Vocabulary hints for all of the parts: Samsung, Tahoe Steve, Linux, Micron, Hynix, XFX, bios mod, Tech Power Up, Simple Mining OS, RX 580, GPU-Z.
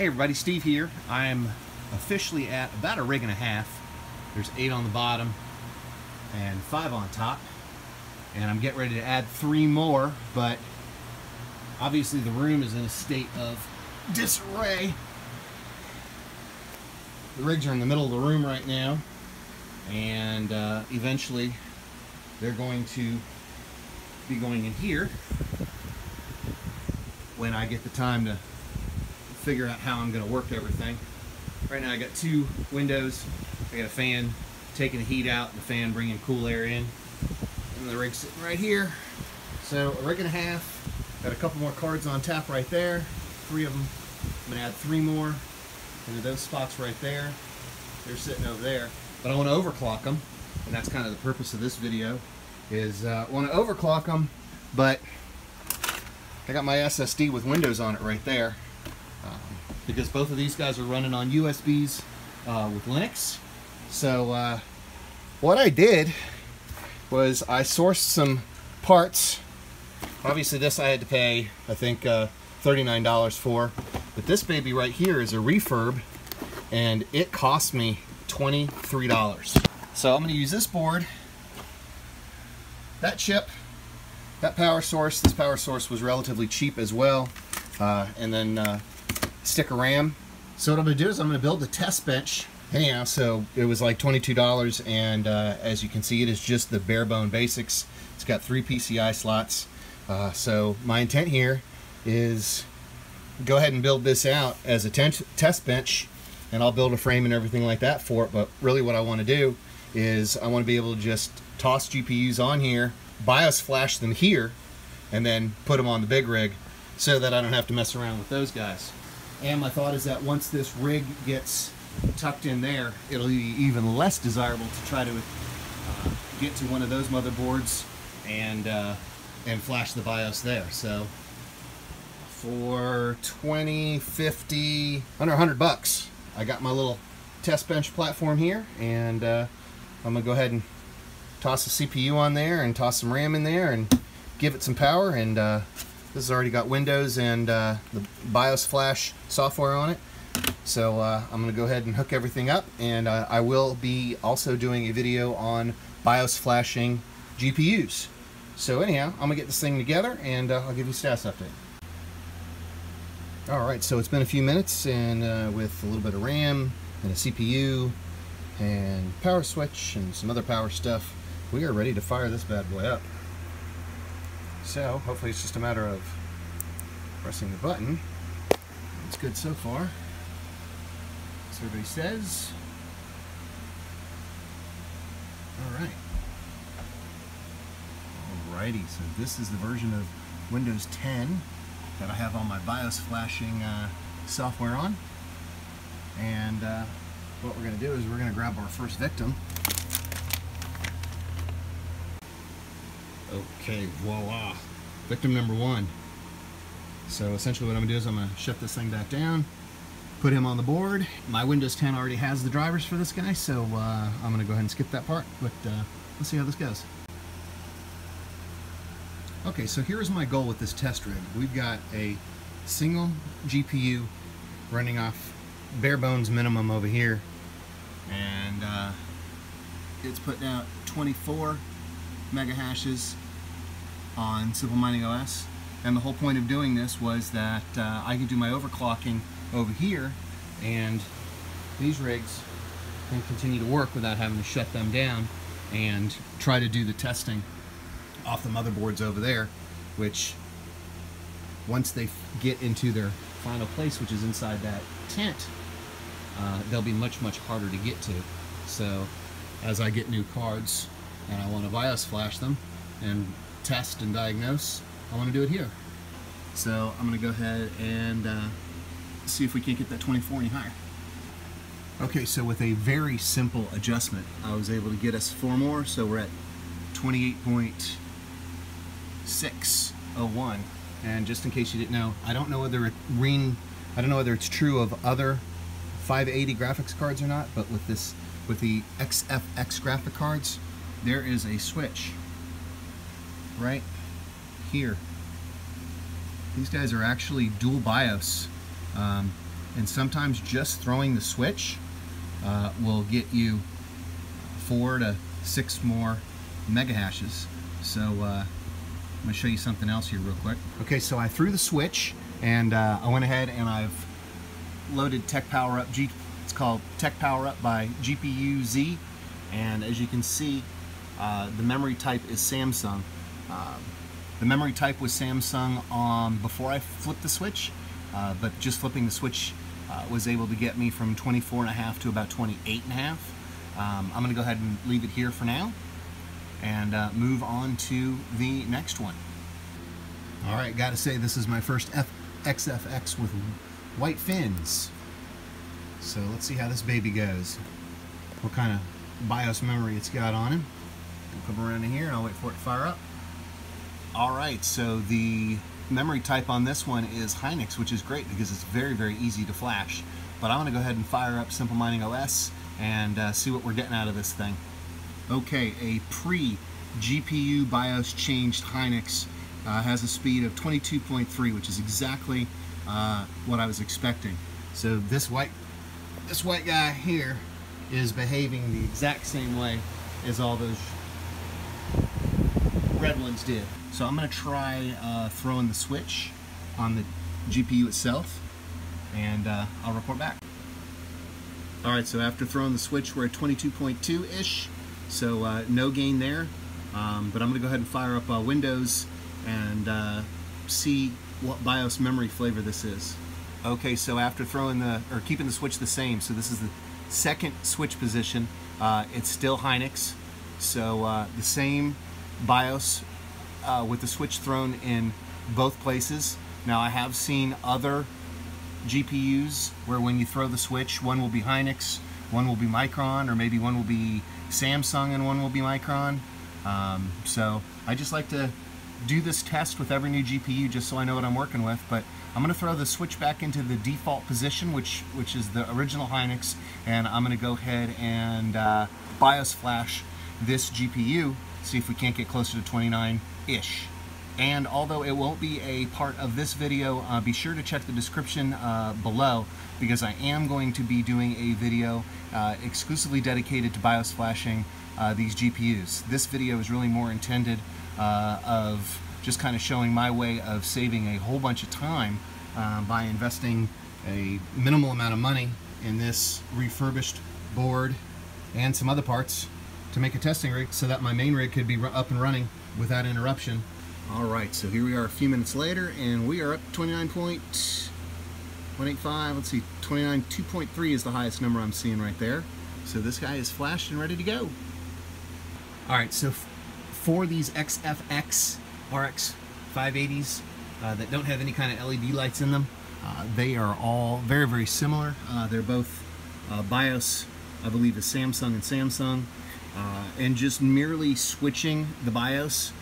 Hey everybody, Steve here. I'm officially at about a rig and a half. There's 8 on the bottom and 5 on top. And I'm getting ready to add 3 more, but obviously the room is in a state of disarray. The rigs are in the middle of the room right now, and eventually they're going to be going in here when I get the time to figure out how I'm going to work everything. Right now I got 2 windows, I got a fan taking the heat out, the fan bringing cool air in, and the rig's sitting right here. So a rig and a half, got a couple more cards on tap right there, 3 of them. I'm going to add 3 more into those spots right there. They're sitting over there, but I want to overclock them, and that's kind of the purpose of this video, is want to overclock them, but I got my SSD with Windows on it right there, because both of these guys are running on USBs with Linux. So what I did was I sourced some parts. Obviously this I had to pay, I think $39 for, but this baby right here is a refurb, and it cost me $23. So I'm going to use this board, that chip, that power source. This power source was relatively cheap as well, and then stick of RAM. So what I'm going to do is I'm going to build the test bench. Anyhow, so it was like $22, and as you can see, it is just the bare bone basics. It's got 3 PCI slots. So my intent here is go ahead and build this out as a test bench, and I'll build a frame and everything like that for it. But really what I want to do is I want to be able to just toss GPUs on here, BIOS flash them here, and then put them on the big rig so that I don't have to mess around with those guys. And my thought is that once this rig gets tucked in there, it'll be even less desirable to try to get to one of those motherboards and flash the BIOS there. So for 20, 50, under $100, I got my little test bench platform here, and I'm gonna go ahead and toss the CPU on there and toss some RAM in there and give it some power. And this has already got Windows and the BIOS flash software on it. So I'm going to go ahead and hook everything up, and I will be also doing a video on BIOS flashing GPUs. So anyhow, I'm going to get this thing together, and I'll give you a status update. Alright, so it's been a few minutes, and with a little bit of RAM and a CPU and power switch and some other power stuff, we are ready to fire this bad boy up. So hopefully it's just a matter of pressing the button. It's good so far, as everybody says. Alright. Alrighty, so this is the version of Windows 10 that I have all my BIOS flashing software on. And what we're going to do is we're going to grab our first victim. Okay, voila. Victim number 1. So essentially what I'm going to do is I'm going to shut this thing back down, put him on the board. My Windows 10 already has the drivers for this guy, so I'm going to go ahead and skip that part, but let's see how this goes. Okay, so here's my goal with this test rig. We've got a single GPU running off bare bones minimum over here, and it's putting out 24 mega hashes on Simple Mining OS, and the whole point of doing this was that I could do my overclocking over here, and these rigs can continue to work without having to shut them down and try to do the testing off the motherboards over there, which once they get into their final place, which is inside that tent, they'll be much harder to get to. So as I get new cards and I want to BIOS flash them and test and diagnose, I want to do it here. So I'm going to go ahead and see if we can't get that 24 any higher. Okay, so with a very simple adjustment, I was able to get us 4 more, so we're at 28.601. And just in case you didn't know, I don't know whether it's true of other 580 graphics cards or not, but with this, with the XFX graphic cards, there is a switch right here. These guys are actually dual BIOS. and sometimes just throwing the switch will get you 4 to 6 more mega hashes. So I'm going to show you something else here real quick. Okay, so I threw the switch and I went ahead and I've loaded Tech Power Up. It's called Tech Power Up by GPU-Z, and as you can see, the memory type is Samsung. The memory type was Samsung before I flipped the switch, but just flipping the switch was able to get me from 24.5 to about 28.5. I'm going to go ahead and leave it here for now and move on to the next one. Alright, gotta say this is my first XFX with white fins. So let's see how this baby goes. What kind of BIOS memory it's got on him. We'll come around in here and I'll wait for it to fire up. Alright, so the memory type on this one is Hynix, which is great because it's very, very easy to flash. But I want to go ahead and fire up Simple Mining OS and see what we're getting out of this thing. Okay, a pre-GPU BIOS changed Hynix has a speed of 22.3, which is exactly what I was expecting. So this white guy here is behaving the exact same way as all those red ones did. So I'm going to try throwing the switch on the GPU itself, and I'll report back. Alright, so after throwing the switch, we're at 22.2-ish, so no gain there, but I'm going to go ahead and fire up Windows and see what BIOS memory flavor this is. Okay, so after keeping the switch the same, so this is the second switch position, it's still Hynix, so the same BIOS with the switch thrown in both places. Now I have seen other GPUs where when you throw the switch, one will be Hynix, one will be Micron, or maybe one will be Samsung and one will be Micron. So I just like to do this test with every new GPU just so I know what I'm working with, but I'm going to throw the switch back into the default position, which is the original Hynix, and I'm going to go ahead and BIOS flash this GPU, see if we can't get closer to 29-ish. And although it won't be a part of this video, be sure to check the description below, because I am going to be doing a video exclusively dedicated to BIOS flashing these GPUs. This video is really more intended of just kind of showing my way of saving a whole bunch of time by investing a minimal amount of money in this refurbished board and some other parts to make a testing rig so that my main rig could be up and running without interruption. Alright, so here we are a few minutes later and we are up to 29.185, let's see, 29.2.3 is the highest number I'm seeing right there. So this guy is flashed and ready to go. Alright, so for these XFX RX 580s that don't have any kind of LED lights in them, they are all very, very similar. They're both BIOS, I believe, is Samsung and Samsung. And just merely switching the BIOS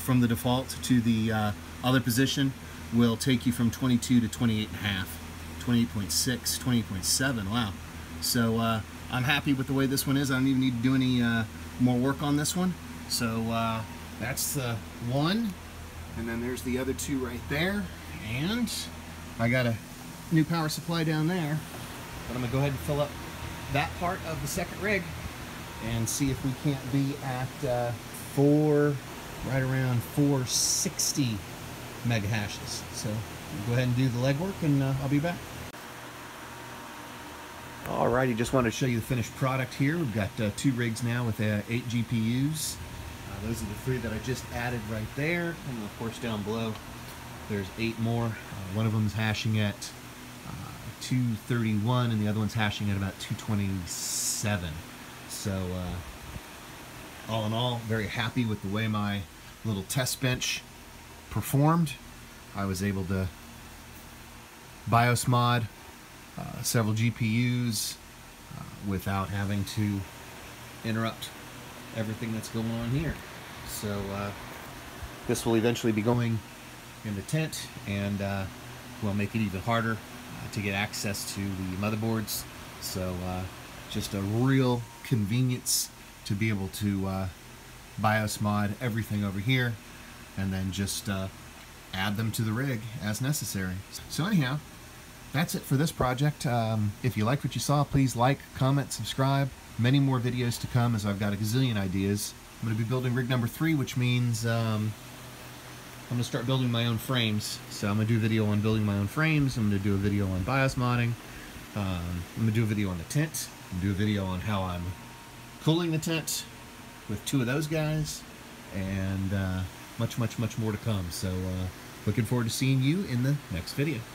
from the default to the other position will take you from 22 to 28.5, 28.6, 28.7, wow. So I'm happy with the way this one is. I don't even need to do any more work on this one. So that's the one, and then there's the other two right there, and I got a new power supply down there, but I'm going to go ahead and fill up that part of the second rig and see if we can't be at right around 460 mega hashes. So we'll go ahead and do the legwork and I'll be back. Alrighty, just wanted to show you the finished product here. We've got 2 rigs now with 8 GPUs. Those are the 3 that I just added right there, and of course down below there's 8 more. One of them is hashing at 231 and the other one's hashing at about 227. So all in all, very happy with the way my little test bench performed. I was able to BIOS mod several GPUs without having to interrupt everything that's going on here. So this will eventually be going in the tent, and will make it even harder to get access to the motherboards. So just a real convenience to be able to BIOS mod everything over here and then just add them to the rig as necessary. So anyhow, That's it for this project. If you liked what you saw, please like, comment, subscribe. Many more videos to come, as I've got a gazillion ideas. I'm going to be building rig number 3, which means I'm going to start building my own frames. So I'm going to do a video on building my own frames. I'm going to do a video on BIOS modding. I'm going to do a video on the tent. I'm going to do a video on how I'm cooling the tent with 2 of those guys. And much, much, much more to come. So looking forward to seeing you in the next video.